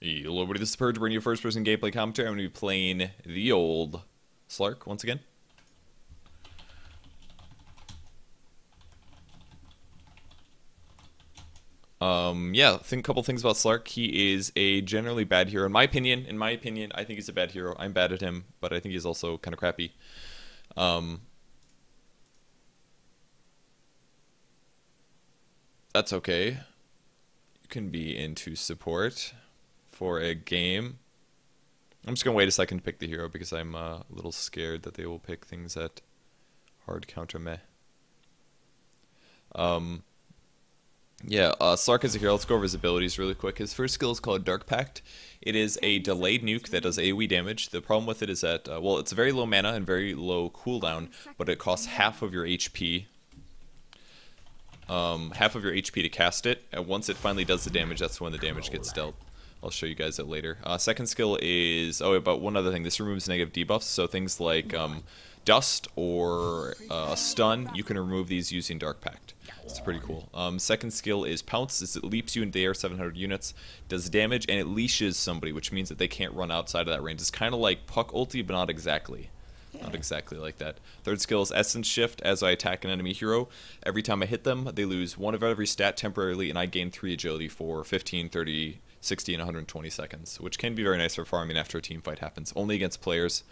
Hello everybody, this is Purge, bringing you first-person gameplay commentary. I'm going to be playing the old Slark once again. Yeah, think a couple things about Slark. He is a generally bad hero. In my opinion, I think he's a bad hero. I'm bad at him, but I think he's also kind of crappy. That's okay. You can be into support for a game. I'm just gonna wait a second to pick the hero because I'm a little scared that they will pick things that hard counter meh. Slark is a hero. Let's go over his abilities really quick. His first skill is called Dark Pact. It is a delayed nuke that does AOE damage. The problem with it is that, well, it's very low mana and very low cooldown, but it costs half of your HP. Half of your HP to cast it. And once it finally does the damage, that's when the damage gets dealt. I'll show you guys that later. Second skill is, but one other thing, this removes negative debuffs, so things like dust or stun, you can remove these using Dark Pact. It's pretty cool. Second skill is Pounce. It leaps you into the air 700 units, does damage, and it leashes somebody, which means that they can't run outside of that range. It's kind of like Puck ulti, but not exactly. Not exactly like that. Third skill is Essence Shift. As I attack an enemy hero, every time I hit them, they lose one of every stat temporarily, and I gain 3 agility for 15, 30, 60, and 120 seconds, which can be very nice for farming after a team fight happens, only against players.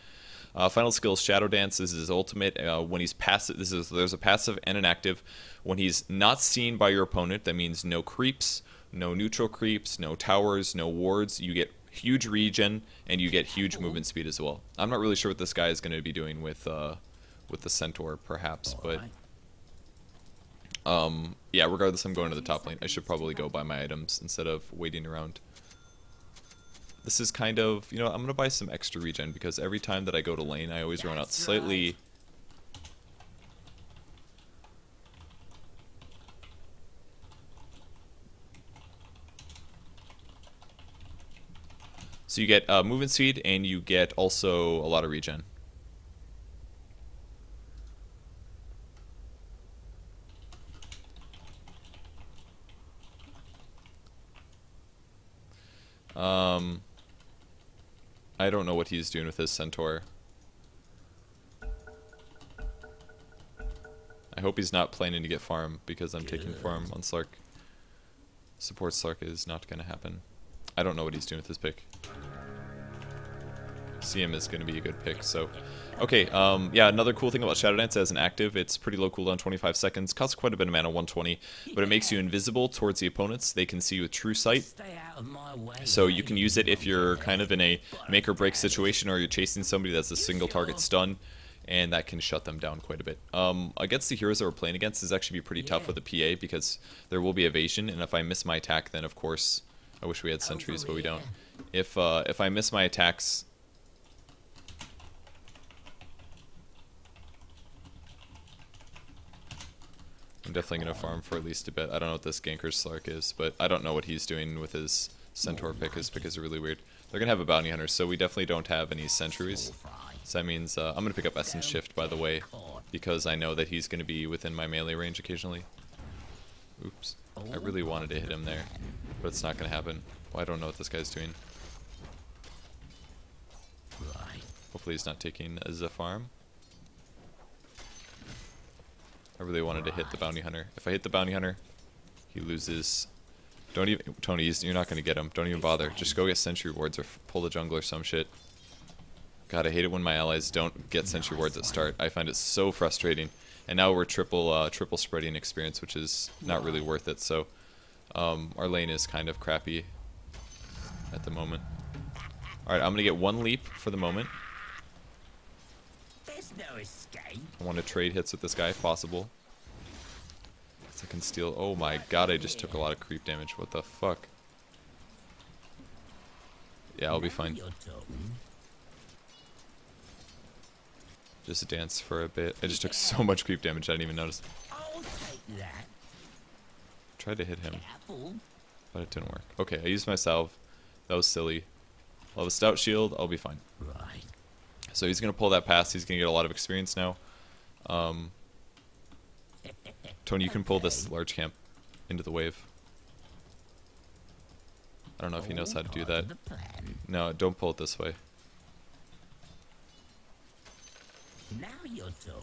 Final skill is Shadow Dance. This is his ultimate. When he's passive, there's a passive and an active. When he's not seen by your opponent, that means no creeps, no neutral creeps, no towers, no wards. You get huge regen, and you get huge movement speed as well. I'm not really sure what this guy is going to be doing with the Centaur, perhaps, but yeah, regardless, I'm going to the top lane. I should probably go buy my items instead of waiting around. This is kind of, you know, I'm going to buy some extra regen, because every time that I go to lane, I always run out slightly. So you get movement speed, and you get also a lot of regen. I don't know what he's doing with his Centaur. I hope he's not planning to get farm, because I'm taking farm on Slark. Support Slark is not going to happen. I don't know what he's doing with his pick. CM is going to be a good pick, so... Okay, yeah, another cool thing about Shadow Dance as an active, it's pretty low cooldown, 25 seconds, costs quite a bit of mana, 120, but it makes you invisible towards the opponents. They can see you with true sight, so you can use it if you're kind of in a make-or-break situation or you're chasing somebody that's a single-target stun, and that can shut them down quite a bit. Against the heroes that we're playing against, this is actually pretty tough with the PA, because there will be evasion, and if I miss my attack, then of course... I wish we had sentries, but we don't. If I miss my attacks... I'm definitely going to farm for at least a bit. I don't know what this ganker Slark is, but I don't know what he's doing with his Centaur pick. His pick is really weird. They're going to have a Bounty Hunter, so we definitely don't have any sentries. So that means I'm going to pick up Essence Shift, by the way, because I know that he's going to be within my melee range occasionally. Oops. I really wanted to hit him there, but it's not going to happen. Well, I don't know what this guy's doing. Hopefully he's not taking a Zepharm. I really wanted to hit the Bounty Hunter. If I hit the Bounty Hunter, he loses... Don't even... Tony, you're not going to get him. Don't even bother. Just go get sentry wards or pull the jungle or some shit. God, I hate it when my allies don't get sentry wards at start. I find it so frustrating. And now we're triple spreading experience, which is not really worth it. So our lane is kind of crappy at the moment. All right, I'm gonna get one leap for the moment. There's no escape. I want to trade hits with this guy if possible. So I can steal. Oh my god! I just took a lot of creep damage. What the fuck? Yeah, I'll be fine. Just dance for a bit. I just took so much creep damage I didn't even notice. Tried to hit him, but it didn't work. Okay, I used my salve. That was silly. I'll have a stout shield. I'll be fine. So he's going to pull that pass. He's going to get a lot of experience now. Tony, you can pull this large camp into the wave. I don't know if he knows how to do that. No, don't pull it this way. Now you're done.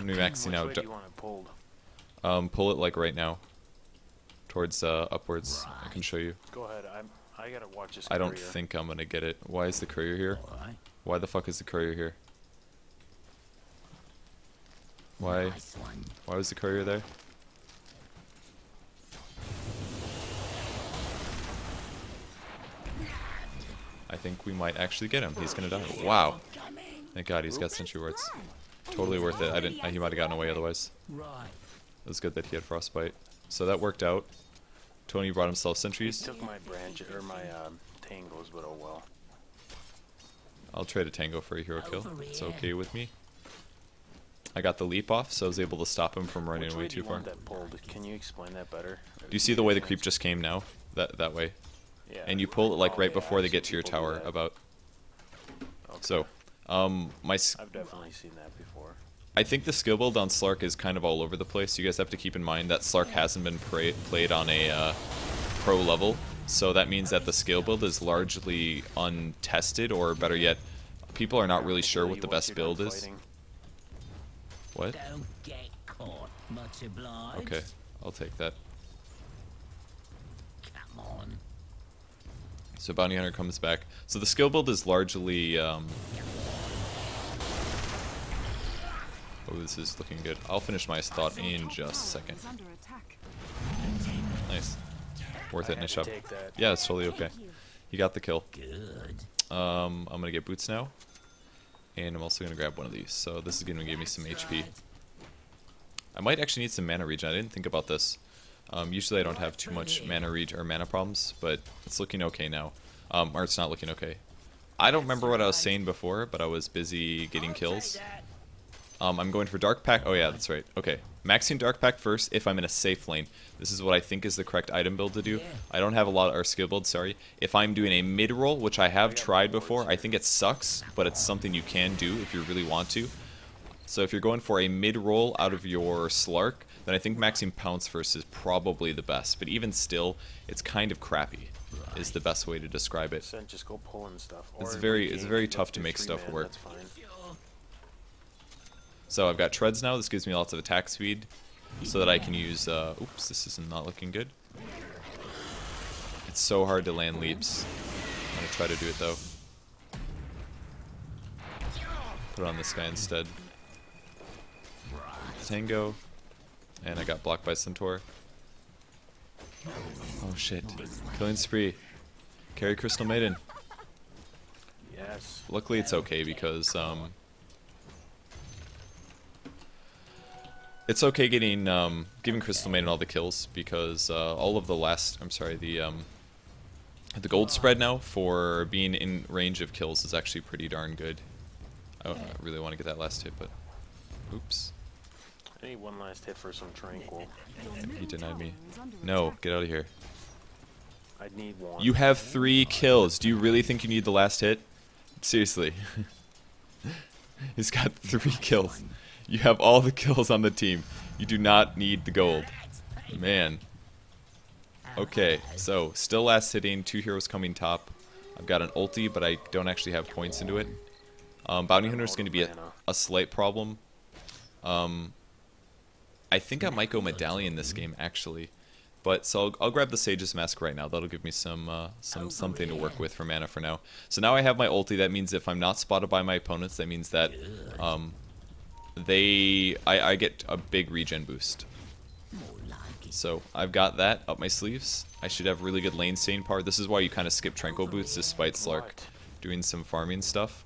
I'm maxing out. Do you want it pulled? Pull it like right now, towards upwards. Right. I can show you. Go ahead. I gotta watch this. I don't think I'm gonna get it. Why is the courier here? Right. Why the fuck is the courier here? Why? Nice. Why was the courier there? I think we might actually get him. He's gonna die. Wow! Thank God he's got sentry wards. Totally worth it. I didn't. He might have gotten away otherwise. It was good that he had frostbite. So that worked out. Tony brought himself sentries. He took my branch or my tangos, but oh well. I'll trade a tango for a hero kill. It's okay with me. I got the leap off, so I was able to stop him from running away too far. Can you explain that better? Do you see the way the creep just came now? That way. Yeah. And you pull it like right before they get to your tower. About. Okay. So, I've definitely seen that before. I think the skill build on Slark is kind of all over the place. You guys have to keep in mind that Slark hasn't been played on a pro level, so that means that the skill build is largely untested, or better yet, people are not really sure what the best build is. What? Don't get caught, much obliged. Okay, I'll take that. Come on. So Bounty Hunter comes back. So the skill build is largely... Oh, this is looking good. I'll finish my thought in just a second. Nice. Worth it, nice shot. Yeah, it's totally okay. You got the kill. I'm gonna get boots now. And I'm also gonna grab one of these. So this is gonna give me some HP. I might actually need some mana regen. I didn't think about this. Usually I don't have too much mana regen or mana problems, but it's looking okay now. Or it's not looking okay. I don't remember what I was saying before, but I was busy getting kills. I'm going for Dark Pact. Oh yeah, that's right. Okay, maxing Dark Pact first if I'm in a safe lane. This is what I think is the correct item build to do. I don't have a lot of skill build, sorry. If I'm doing a mid roll, which I have tried before, I think it sucks, but it's something you can do if you really want to. So if you're going for a mid roll out of your Slark, then I think maxing Pounce first is probably the best. But even still, it's kind of crappy. Is the best way to describe it. Just go pulling stuff. It's very tough to make stuff work. So I've got treads now, this gives me lots of attack speed, so that I can use, oops, this is not looking good. It's so hard to land leaps. I'm gonna try to do it though. Put it on this guy instead. Tango, and I got blocked by Centaur. Oh shit, killing spree. Carry Crystal Maiden. Yes. Luckily it's okay because, it's okay getting giving Crystal Maiden all the kills because all of the the gold spread now for being in range of kills is actually pretty darn good. Oh, I really want to get that last hit, but oops. I need one last hit for some tranquil. He denied me. No, get out of here. I'd need one. You have 3 kills. Do you really think you need the last hit? Seriously. He's got 3 kills. You have all the kills on the team. You do not need the gold. Man. Okay, so still last hitting, 2 heroes coming top. I've got an ulti, but I don't actually have points into it. Bounty Hunter is going to be a slight problem. I think I might go Medallion this game, actually. But so I'll grab the Sage's Mask right now. That'll give me some something to work with for mana for now. So now I have my ulti. That means if I'm not spotted by my opponents, that means that... I get a big regen boost. So I've got that up my sleeves. I should have really good lane staying power. This is why you kind of skip Tranquil Boots despite Slark doing some farming stuff.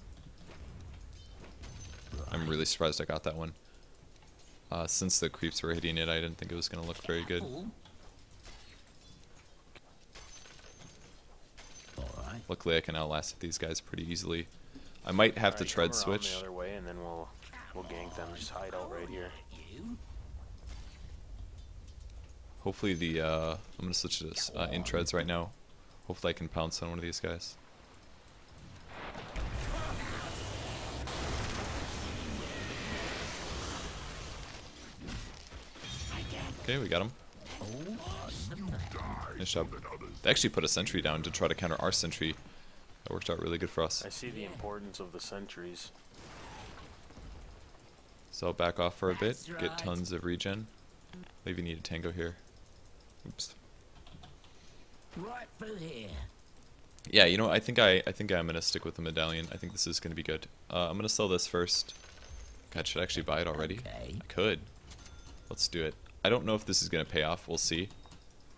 I'm really surprised I got that one. Since the creeps were hitting it, I didn't think it was going to look very good. Luckily I can outlast these guys pretty easily. I might have to tread switch. We'll gank them, just hide out right here. Hopefully the, I'm gonna switch to this, in treads right now. Hopefully I can pounce on one of these guys. Okay, we got him. Nice job. They actually put a sentry down to try to counter our sentry. That worked out really good for us. I see the importance of the sentries. So back off for a bit, get tons of regen. Maybe need a tango here. Oops. Right through here. Yeah, you know, I think I'm gonna stick with the medallion. I think this is gonna be good. I'm gonna sell this first. God, should I actually buy it already? Okay. I could. Let's do it. I don't know if this is gonna pay off. We'll see.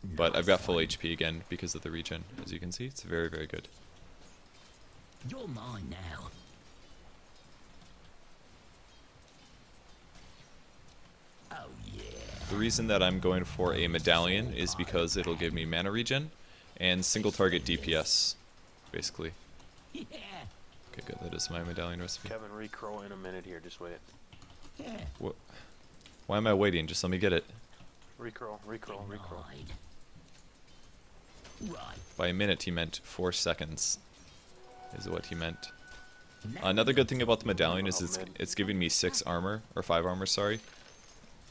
But I've got full HP again because of the regen. As you can see, it's very, very good. You're mine now. Oh, yeah. The reason that I'm going for a medallion is because it'll give me mana regen and single target DPS, basically. Yeah. Okay, good. That is my medallion recipe. Kevin, re-crow in a minute here. Just wait. Yeah. What? Why am I waiting? Just let me get it. Re-crow, re-crow, re-crow. By a minute, he meant 4 seconds, is what he meant. Another good thing about the medallion is it's giving me 5 armor, sorry.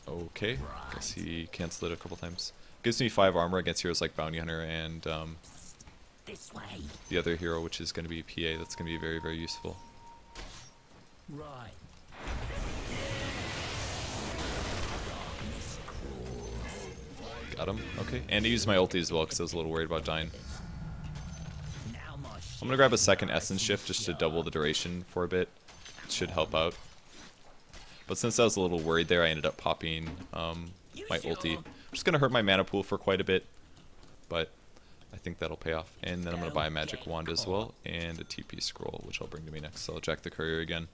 Okay, guess he canceled it a couple times. Gives me 5 armor against heroes like Bounty Hunter and the other hero, which is going to be PA. That's going to be very, very useful. Right. Got him. Okay, and I used my ulti as well because I was a little worried about dying. I'm gonna grab a second Essence Shift just to double the duration for a bit. It should help out. But since I was a little worried there, I ended up popping my ulti. I'm just gonna hurt my mana pool for quite a bit, but I think that'll pay off. And then I'm gonna buy a magic wand as well and a TP scroll, which I'll bring to me next. So I'll jack the courier again.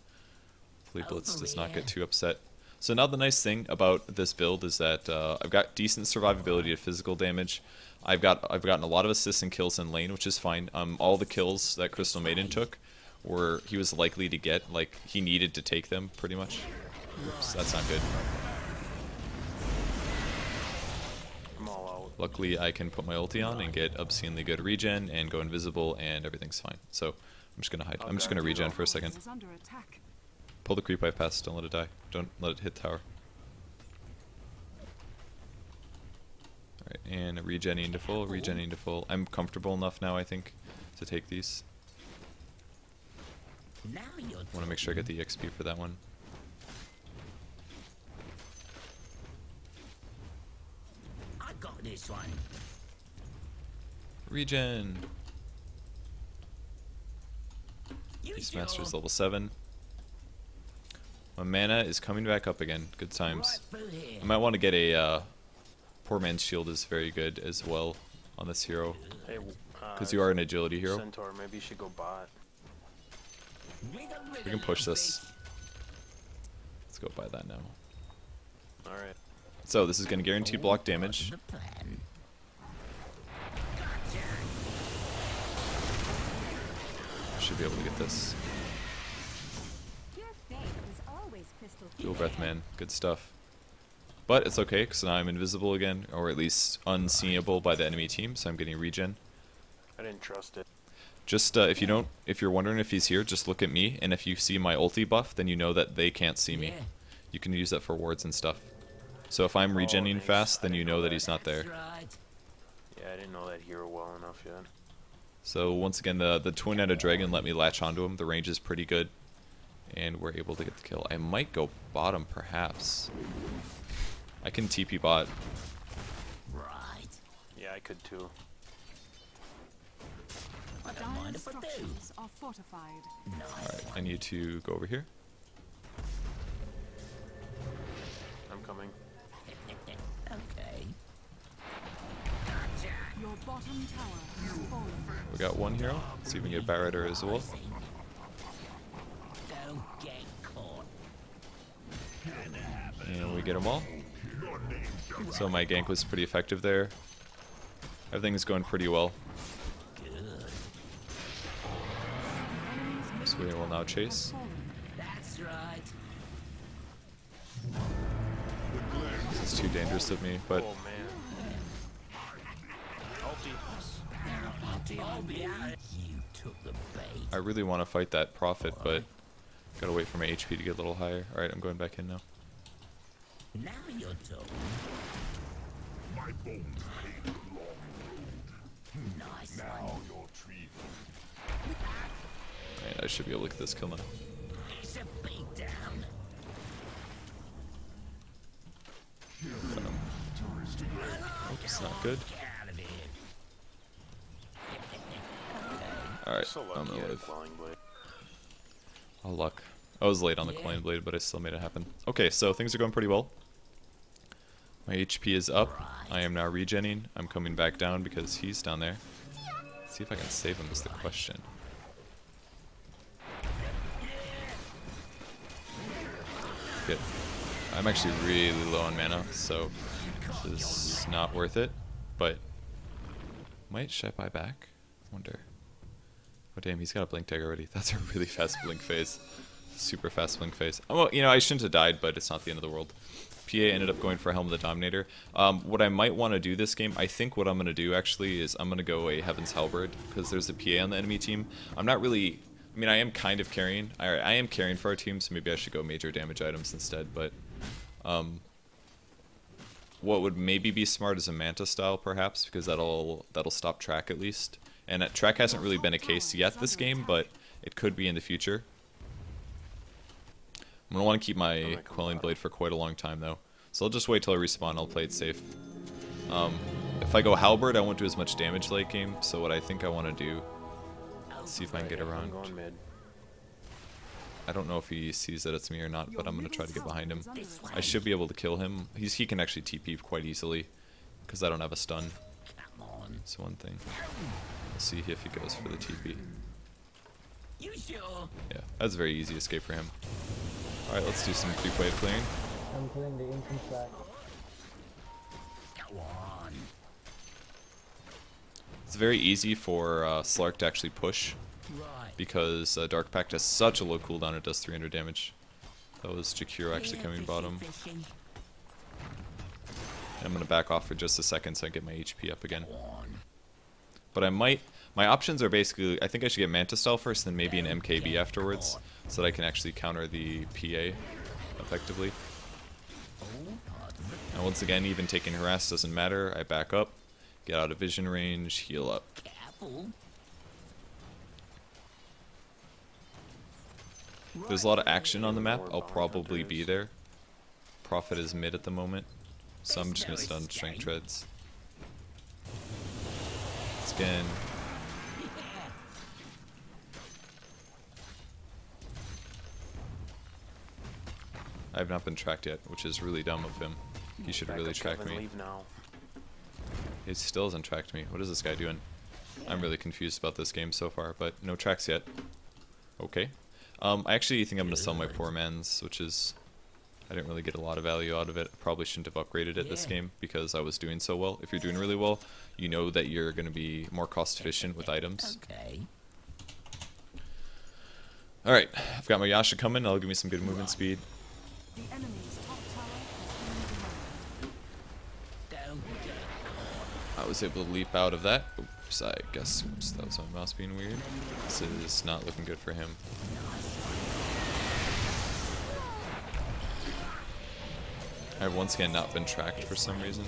Hopefully Blitz does not get too upset. So now the nice thing about this build is that I've got decent survivability to physical damage. I've gotten a lot of assists and kills in lane, which is fine. All the kills that Crystal Maiden took were he was likely to get, like he needed to take them pretty much. Oops, that's not good. I'm all out. Luckily, I can put my ulti on and get obscenely good regen and go invisible, and everything's fine. So I'm just gonna hide. I'm just gonna regen for a second. Pull the creep wave past, don't let it die. Don't let it hit tower. Alright, and regenning to full, regenning to full. I'm comfortable enough now, I think, to take these. I want to make sure I get the EXP for that one. I got this one. Regen! Beastmaster's level 7. My mana is coming back up again. Good times. I might want to get a Poor Man's Shield is very good as well on this hero because you are an agility hero. Centaur, maybe you should go bot. We can push this. Let's go buy that now. All right. So this is going to guarantee block damage. I should be able to get this. Dual breath, man. Good stuff. But it's okay, because now I'm invisible again, or at least unseeable by the enemy team, so I'm getting regen. I didn't trust it. Just, if you're wondering if he's here, just look at me, and if you see my ulti buff, then you know that they can't see me. Yeah. You can use that for wards and stuff. So if I'm regening fast, then you know that he's not there. Yeah, I didn't know that hero well enough yet. So once again, the twin-headed dragon let me latch onto him. The range is pretty good. And we're able to get the kill. I might go bottom, perhaps. I can TP bot. Right. Yeah, I could too. I don't mind if I do. Alright, I need to go over here. I'm coming. Okay. Your bottom tower has fallen. We got one hero. Let's see if we can get Bat Rider as well. And we get them all. So my gank was pretty effective there. Everything's going pretty well. So we will now chase. This is too dangerous of me, but... I really want to fight that prophet, but... Gotta wait for my HP to get a little higher. Alright, I'm going back in now. Nice one. Alright, I should be able to get this kill now. It's a beat down. Oops, not good. Alright, I'm gonna live. Oh, luck. I was late on the Quelling Blade, but I still made it happen. Okay, so things are going pretty well. My HP is up. I am now regenning. I'm coming back down because he's down there. Let's see if I can save him is the question. Good. I'm actually really low on mana, so this is not worth it. But might Shep I back? I wonder. Oh damn, he's got a blink tag already. That's a really fast blink phase. Super fast blink phase. Oh, you know, I shouldn't have died, but it's not the end of the world. PA ended up going for Helm of the Dominator. What I might want to do this game, I think what I'm going to do actually is I'm going to go a Heaven's Halberd because there's a PA on the enemy team. I'm not really, I mean I am kind of carrying, I am carrying for our team, so maybe I should go major damage items instead, but what would maybe be smart is a Manta Style perhaps, because that'll stop track at least. And that track hasn't really been a case yet this game, but it could be in the future. I'm going to want to keep my Quelling Blade for quite a long time, though. So I'll just wait till I respawn, I'll play it safe. If I go Halberd, I won't do as much damage late game, so what I think I want to do... Let's see if I can get around. I don't know if he sees that it's me or not, but I'm going to try to get behind him. I should be able to kill him. He can actually TP quite easily, because I don't have a stun. That's one thing. We'll see if he goes for the TP. Yeah, that's a very easy escape for him. Alright, let's do some three-play clearing. I'm killing the infant track. It's very easy for Slark to actually push, because Dark Pact has such a low cooldown, it does 300 damage. That was Jakiro actually coming bottom. And I'm going to back off for just a second so I get my HP up again. But I might... My options are basically, I think I should get Manta Style first, then maybe an MKB afterwards, so that I can actually counter the PA effectively. And once again, even taking harass doesn't matter. I back up, get out of vision range, heal up. There's a lot of action on the map. I'll probably be there. Prophet is mid at the moment, so I'm just going to stun Strength Treads. Once again... I have not been tracked yet, which is really dumb of him. He should really track me. He still hasn't tracked me. What is this guy doing? I'm really confused about this game so far, but no tracks yet. Okay. I actually think I'm going to sell my Poor Man's, which is... I didn't really get a lot of value out of it. I probably shouldn't have upgraded it this game because I was doing so well. If you're doing really well, you know that you're going to be more cost efficient with items. Okay. Alright, I've got my Yasha coming. That'll give me some good movement speed. I was able to leap out of that. Oops, I guess oops, that was my mouse being weird. This is not looking good for him. I've once again not been tracked for some reason.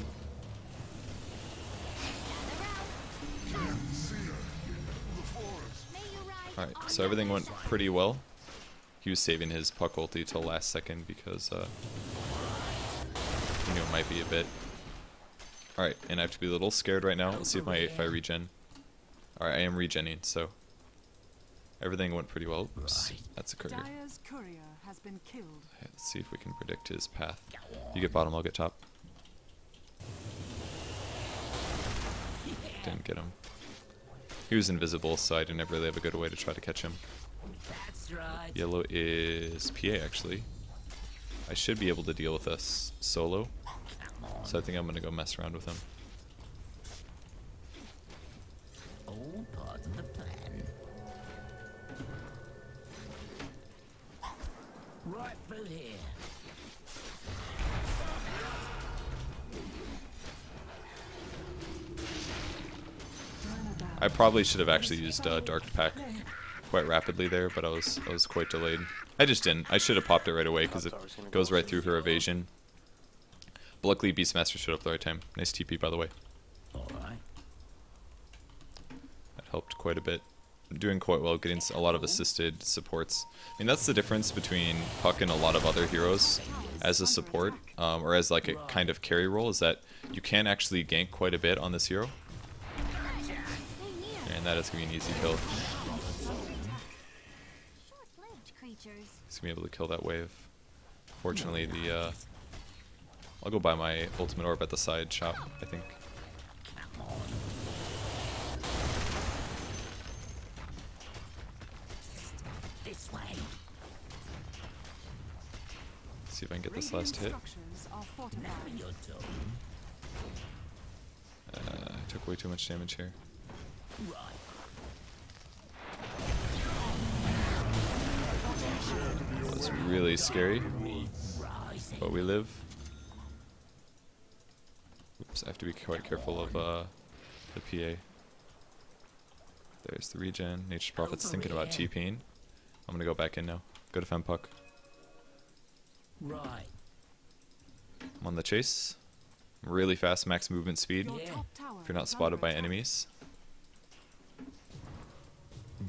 Alright, so everything went pretty well. He was saving his Puck ulti till last second because he knew it might be a bit. Alright, and I have to be a little scared right now. Let's see if my 8-5 regen. Alright, I am regenning, so everything went pretty well. Oops, that's a courier. Okay, let's see if we can predict his path. You get bottom, I'll get top. Didn't get him. He was invisible, so I didn't really have a good way to try to catch him. Yellow is PA actually. I should be able to deal with this solo, so I think I'm going to go mess around with him. I probably should have actually used Dark Pact quite rapidly there, but I was quite delayed. I just didn't. I should have popped it right away because it goes right through her evasion. But luckily Beastmaster showed up the right time. Nice TP, by the way. Alright. That helped quite a bit. Doing quite well, getting a lot of assisted supports. I mean, that's the difference between Puck and a lot of other heroes as a support, or as like a kind of carry role, is that you can actually gank quite a bit on this hero. And that is going to be an easy kill. He's going to be able to kill that wave. Fortunately, the... I'll go buy my ultimate orb at the side shop, I think. See if I can get this last hit. I took way too much damage here. That was really scary, but we live. Oops, I have to be quite careful of the PA. There's the regen. Nature's Prophet's thinking about TPing. I'm gonna go back in now. Go defend Puck. Right. I'm on the chase. I'm really fast, max movement speed. Yeah. If you're not spotted by enemies.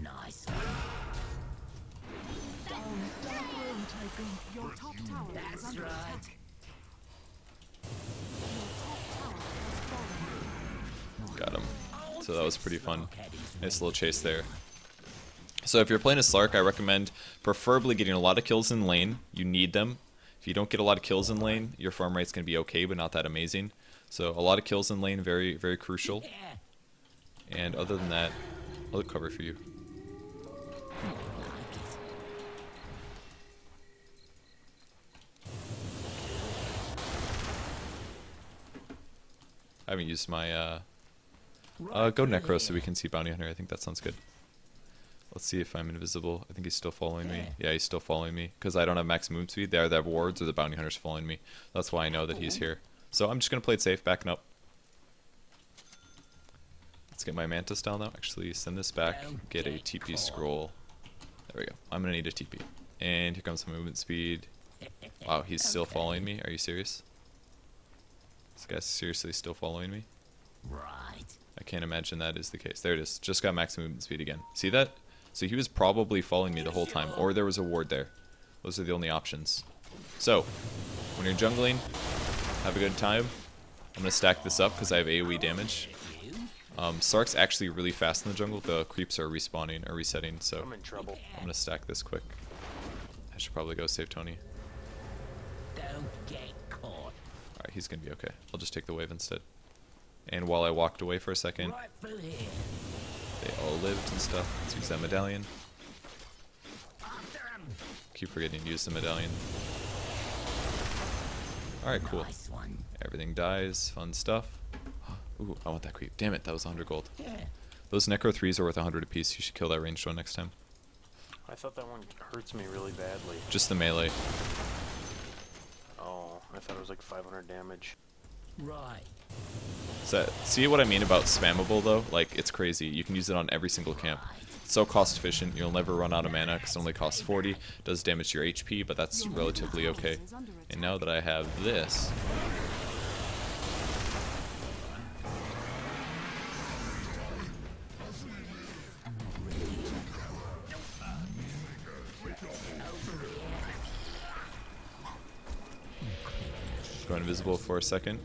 Nice. That's right. Got him. So that was pretty fun. Nice little chase there. So if you're playing a Slark, I recommend preferably getting a lot of kills in lane. You need them. If you don't get a lot of kills in lane, your farm rate's going to be okay, but not that amazing. So a lot of kills in lane, very, very crucial. And other than that, I'll look cover for you. I haven't used my... go Necro so we can see Bounty Hunter. I think that sounds good. Let's see if I'm invisible. I think he's still following me. Yeah, he's still following me because I don't have max movement speed. They either have wards or the bounty hunter's following me. That's why I know that he's here. So I'm just going to play it safe, backing up. Let's get my Manta Style now. Actually, send this back, get a TP scroll. There we go. I'm going to need a TP. And here comes the movement speed. Wow, he's still following me. Are you serious? This guy's seriously still following me? Right. I can't imagine that is the case. There it is. Just got max movement speed again. See that? So he was probably following me the whole time, or there was a ward there. Those are the only options. So, when you're jungling, have a good time. I'm going to stack this up because I have AoE damage. Slark's actually really fast in the jungle. The creeps are respawning, or resetting, so I'm in trouble. I'm going to stack this quick. I should probably go save Tony. Alright, he's going to be okay. I'll just take the wave instead. And while I walked away for a second... They all lived and stuff. Let's use that medallion. Keep forgetting to use the medallion. Alright, cool. Everything dies. Fun stuff. Ooh, I want that creep. Damn it, that was 100 gold. Those Necro 3s are worth 100 apiece. You should kill that ranged one next time. I thought that one hurts me really badly. Just the melee. Oh, I thought it was like 500 damage. Right. So, see what I mean about spammable though? Like, it's crazy. You can use it on every single camp. It's so cost efficient, you'll never run out of mana because it only costs 40. It does damage your HP, but that's relatively okay. And now that I have this... Go invisible for a second.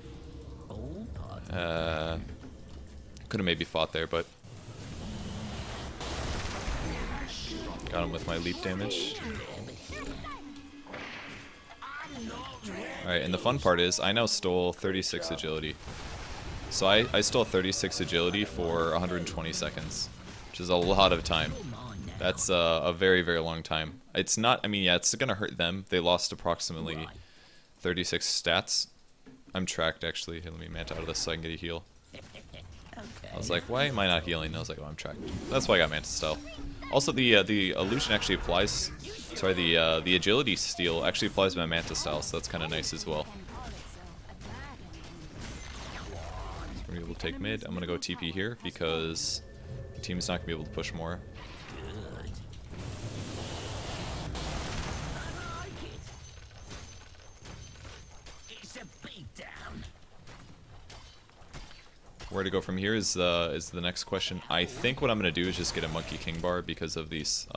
Could have maybe fought there, but got him with my leap damage. Alright, and the fun part is I now stole 36 agility. So I stole 36 agility for 120 seconds, which is a lot of time. That's a very, very long time. It's not, I mean, yeah, it's gonna hurt them. They lost approximately 36 stats. I'm tracked actually. Here, let me Manta out of this so I can get a heal. Okay. I was like, why am I not healing? And I was like, oh, I'm tracked. That's why I got Manta Style. Also, the illusion actually applies. Sorry, the agility steal actually applies to my Manta Style, so that's kind of nice as well. We're gonna be able to take mid. I'm gonna go TP here because the team's not gonna be able to push more. Where to go from here is the next question. I think what I'm going to do is just get a Monkey King Bar because of these,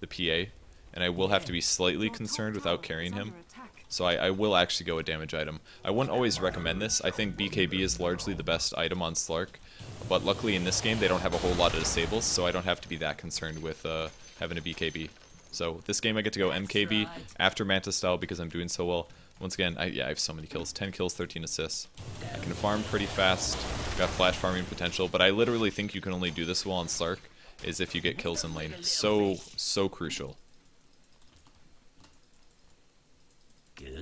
the PA. And I will have to be slightly concerned without carrying him. So I will actually go a damage item. I wouldn't always recommend this. I think BKB is largely the best item on Slark. But luckily in this game they don't have a whole lot of disables, so I don't have to be that concerned with having a BKB. So this game I get to go MKB after Manta Style because I'm doing so well. Once again, I have so many kills. 10 kills, 13 assists. I can farm pretty fast. Got flash farming potential, but I literally think you can only do this well on Slark is if you get kills in lane. So crucial.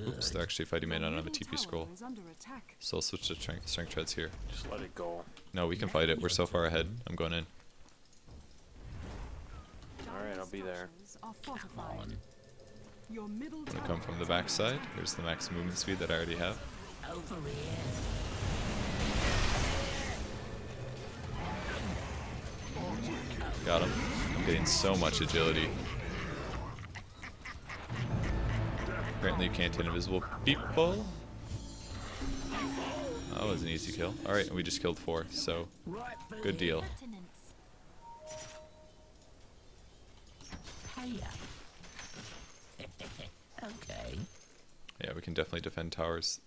Oops, they're actually fighting me. I don't have a TP scroll. So I'll switch to strength treads here. Just let it go. No, we can fight it. We're so far ahead. I'm going in. Alright, I'll be there. I'm going to come from the backside. Here's the max movement speed that I already have. Got him. I'm getting so much agility. Apparently you can't hit invisible people. That was an easy kill. Alright, we just killed 4, so good deal. Yeah, we can definitely defend towers.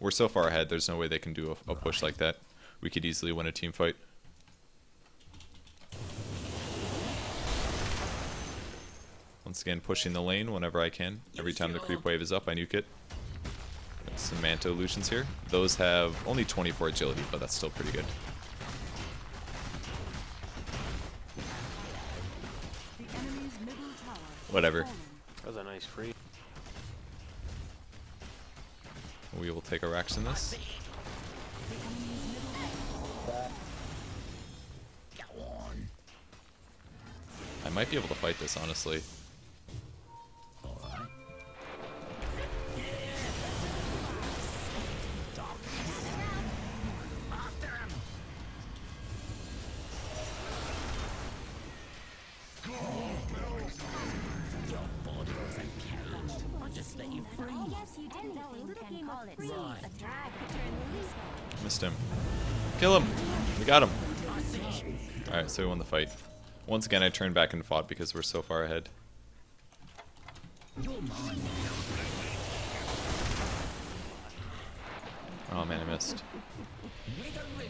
We're so far ahead, there's no way they can do a push like that. We could easily win a team fight. Once again, pushing the lane whenever I can. Every time the creep wave is up, I nuke it. Got some Manta illusions here. Those have only 24 agility, but that's still pretty good. Whatever. That was a nice free. We will take our racks in this. I might be able to fight this, honestly. Missed him. Kill him! We got him! Alright, so we won the fight. Once again, I turned back and fought because we're so far ahead. Oh man, I missed.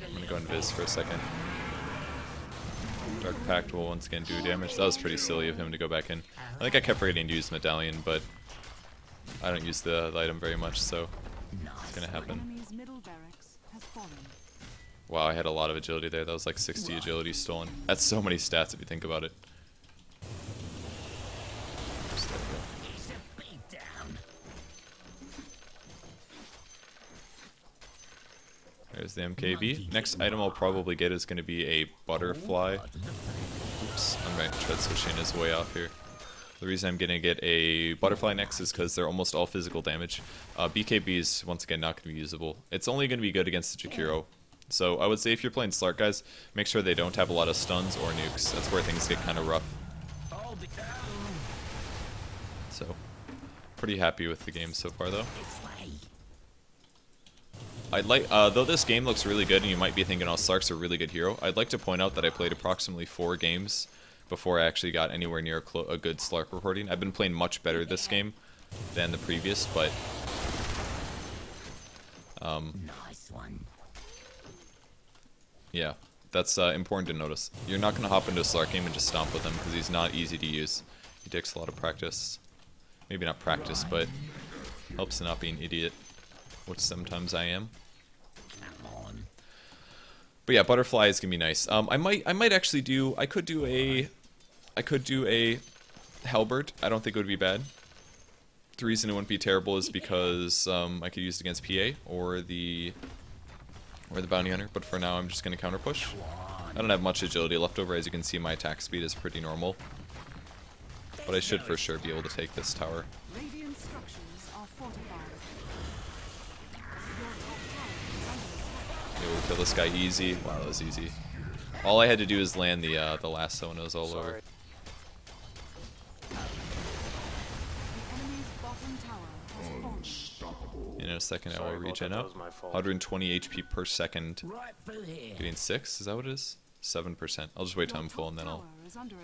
I'm gonna go invis for a second. Dark Pact will once again do damage. That was pretty silly of him to go back in. I think I kept forgetting to use Medallion, but I don't use the item very much, so it's gonna happen. Wow, I had a lot of agility there. That was like 60 agility stolen. That's so many stats if you think about it. Oops, there we go. There's the MKB. Next item I'll probably get is going to be a Butterfly. Oops, I'm going to try switching his way off here. The reason I'm going to get a Butterfly next is because they're almost all physical damage. BKB is, once again, not going to be usable. It's only going to be good against the Jakiro. So I would say if you're playing Slark, guys, make sure they don't have a lot of stuns or nukes. That's where things get kind of rough. So, pretty happy with the game so far, though. I'd like, though this game looks really good, and you might be thinking, oh, Slark's a really good hero, I'd like to point out that I played approximately 4 games before I actually got anywhere near a good Slark reporting. I've been playing much better this game than the previous, but... nice one. Yeah, that's important to notice. You're not going to hop into a Slark game and just stomp with him, because he's not easy to use. He takes a lot of practice. Maybe not practice, but helps to not be an idiot, which sometimes I am. But yeah, Butterfly is going to be nice. I might actually do, I could do a Halberd. I don't think it would be bad. The reason it wouldn't be terrible is because I could use it against PA or the... or the Bounty Hunter, but for now I'm just going to counter push. I don't have much agility left over, as you can see my attack speed is pretty normal. But I should for sure be able to take this tower. Yeah, we'll kill this guy easy. Wow, that was easy. All I had to do is land the lasso and it was all over. a second hour regen up. 120 HP per second. Getting 6, is that what it is? 7%. I'll just wait till I'm full and then I'll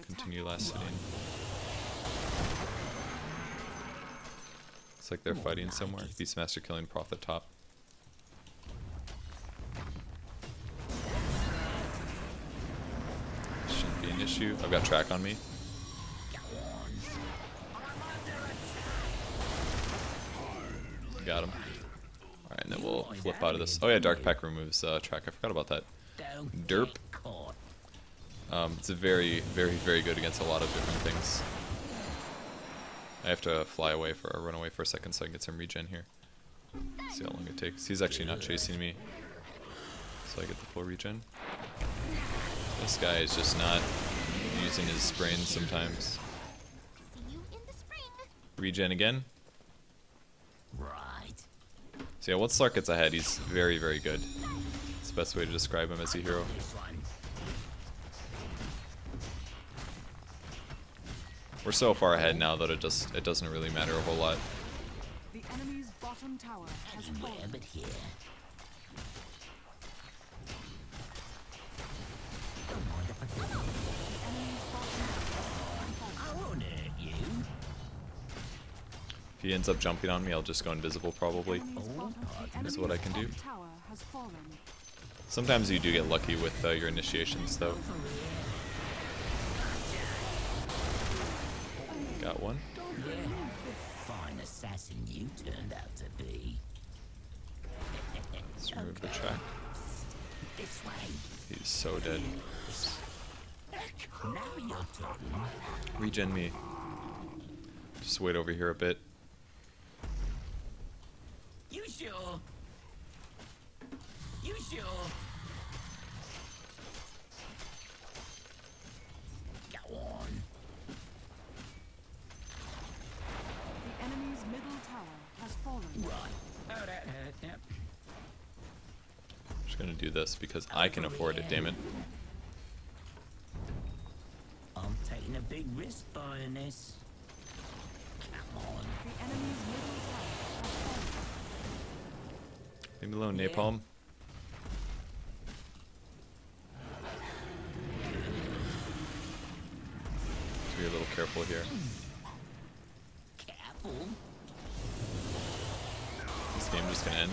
continue last sitting. It's like they're fighting somewhere. Beastmaster killing Prophet top. Shouldn't be an issue. I've got track on me. Got him. Alright, and then we'll flip out of this. Oh yeah, Dark Pact removes track. I forgot about that. Derp. It's very, very, very good against a lot of different things. I have to fly away for a runaway for a second so I can get some regen here. See how long it takes. He's actually not chasing me, so I get the full regen. This guy is just not using his brain sometimes. Regen again. So yeah, once Slark gets ahead, he's very, very good. It's the best way to describe him as a hero. We're so far ahead now that it doesn't really matter a whole lot. The enemy's bottom tower has fallen. If he ends up jumping on me, I'll just go invisible probably. That's what I can do. Sometimes you do get lucky with your initiations though. Got one. Fine assassin you turned out to be. Let's remove the track. He's so dead. Regen me. Just wait over here a bit. You sure? Go on. The enemy's middle tower has fallen. Right. Oh, that hurt. Yep. I'm just gonna do this because I can afford it. Damn it. I'm taking a big risk buying this. Come on. The enemy's middle tower has fallen. Leave me alone, Napalm. Let's be a little careful here. Careful. This game just gonna end.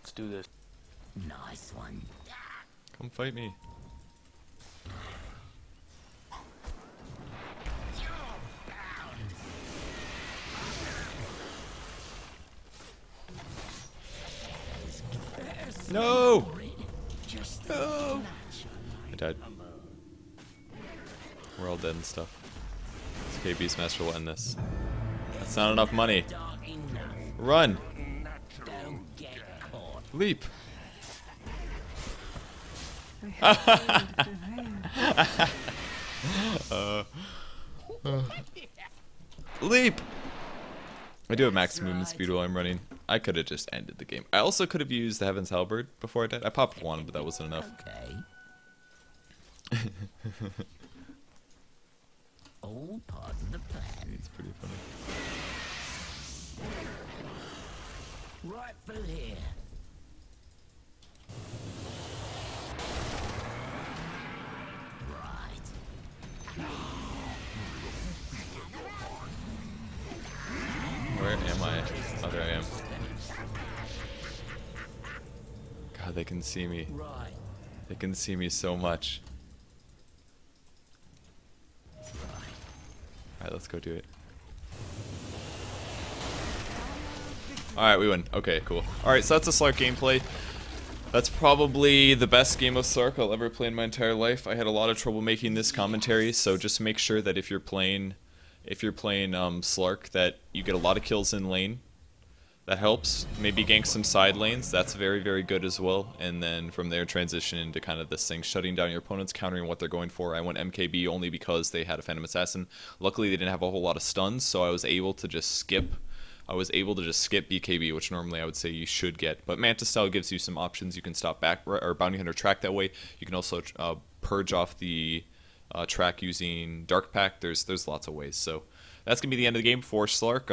Let's do this. Nice one. Come fight me. No! No! I died. We're all dead and stuff. It's okay, Beastmaster will end this. That's not enough money. Run! Leap! Leap! I do have max movement speed while I'm running. I could have just ended the game. I also could have used the Heaven's Halberd before I died. I popped one, but that wasn't enough. Okay. All part of the plan. It's pretty funny. Right through here. Where am I? Oh, there I am. God, they can see me. They can see me so much. Alright, let's go do it. Alright, we win. Okay, cool. Alright, so that's the Slark gameplay. That's probably the best game of Slark I'll ever play in my entire life. I had a lot of trouble making this commentary, so just make sure that if you're playing Slark, that you get a lot of kills in lane. That helps. Maybe gank some side lanes. That's very, very good as well. And then from there, transition into kind of this thing, shutting down your opponents, countering what they're going for. I went MKB only because they had a Phantom Assassin. Luckily, they didn't have a whole lot of stuns, so I was able to just skip I was able to just skip BKB, which normally I would say you should get. But Manta Style gives you some options. You can stop back or Bounty Hunter track that way. You can also purge off the track using Dark Pact. There's lots of ways. So that's gonna be the end of the game for Slark.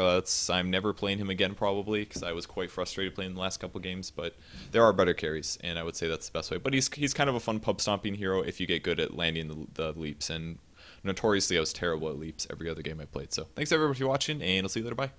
I'm never playing him again probably, because I was quite frustrated playing the last couple games. But there are better carries, and I would say that's the best way. But he's kind of a fun pub stomping hero if you get good at landing the leaps. And notoriously, I was terrible at leaps every other game I played. So thanks everyone for watching, and I'll see you later. Bye.